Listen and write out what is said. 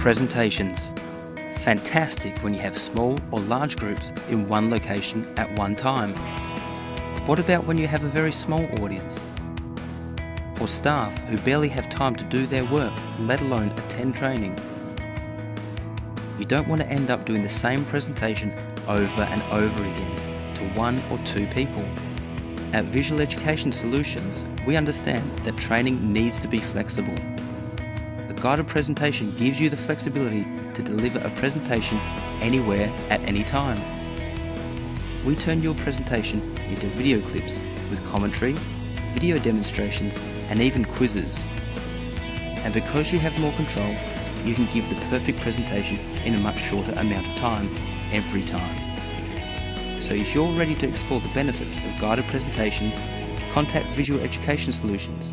presentations. Fantastic when you have small or large groups in one location at one time. What about when you have a very small audience? Or staff who barely have time to do their work, let alone attend training. You don't want to end up doing the same presentation over and over again to one or two people. At Visual Education Solutions, we understand that training needs to be flexible. A guided presentation gives you the flexibility to deliver a presentation anywhere at any time. We turn your presentation into video clips with commentary, video demonstrations and even quizzes. And because you have more control, you can give the perfect presentation in a much shorter amount of time every time. So if you're ready to explore the benefits of guided presentations, contact Visual Education Solutions.